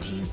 Team's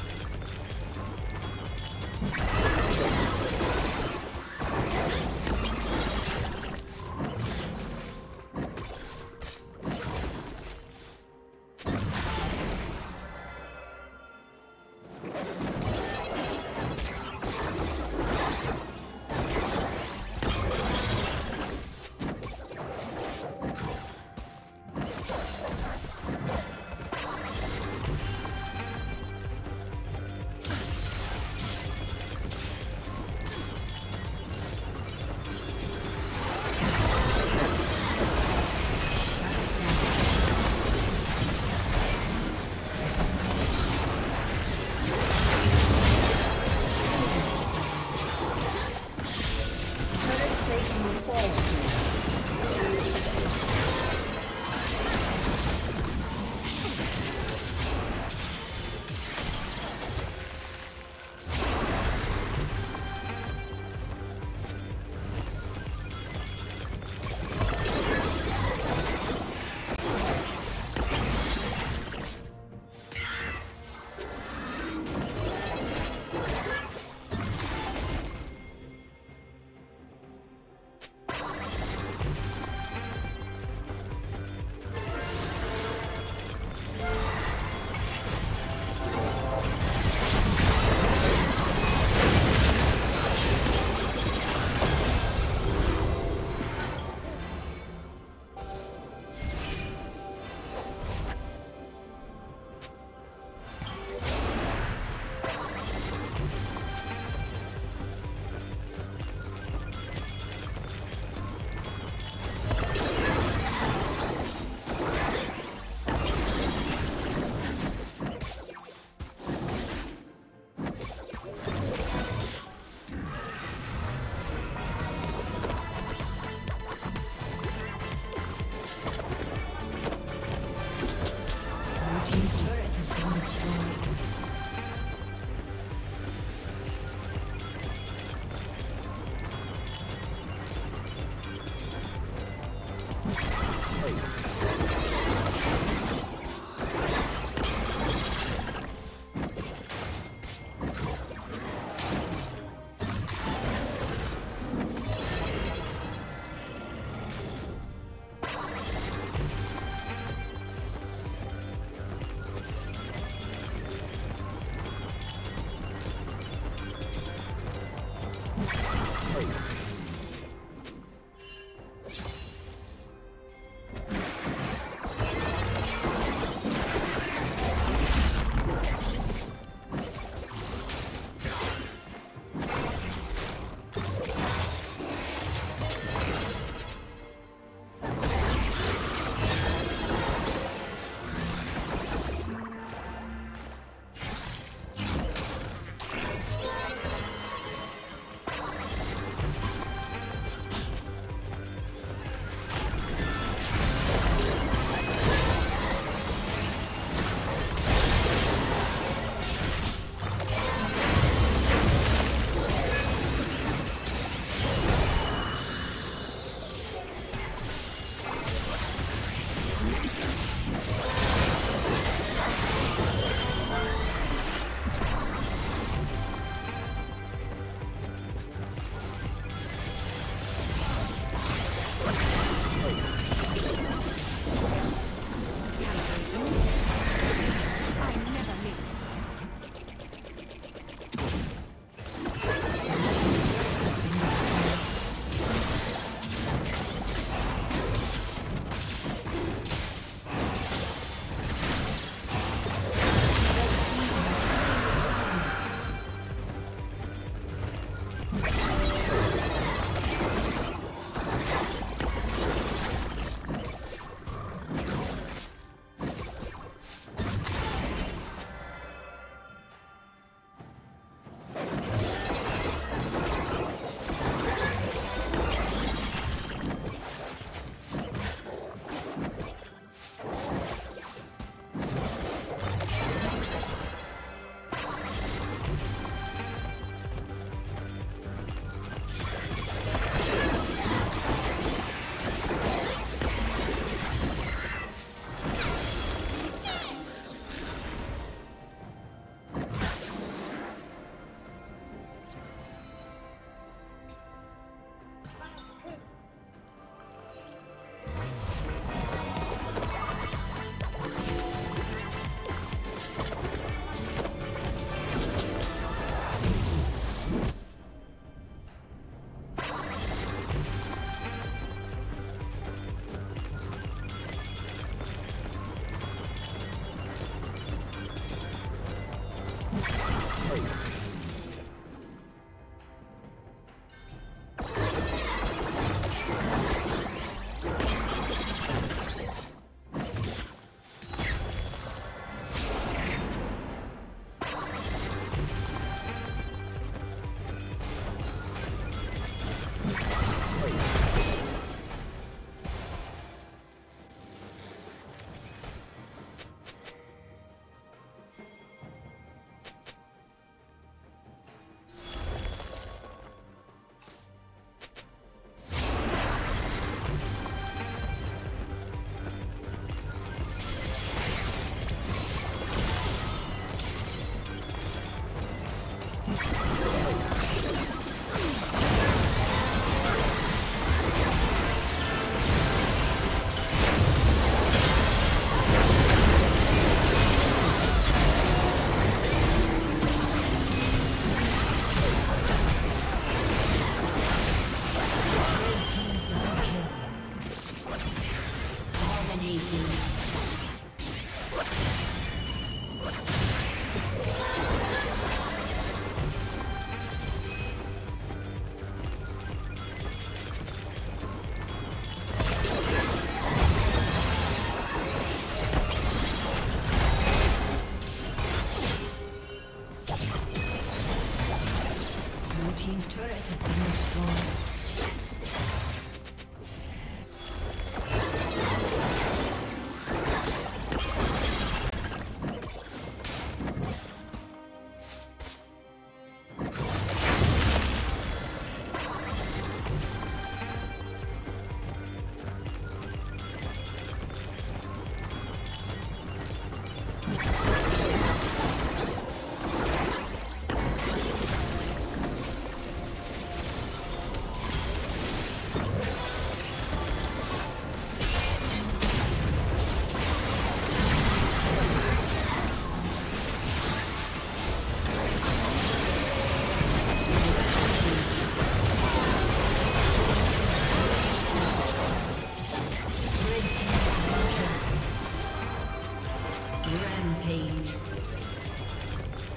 Rampage.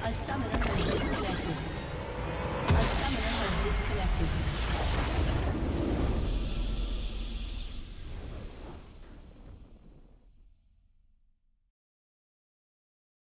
A summoner has disconnected.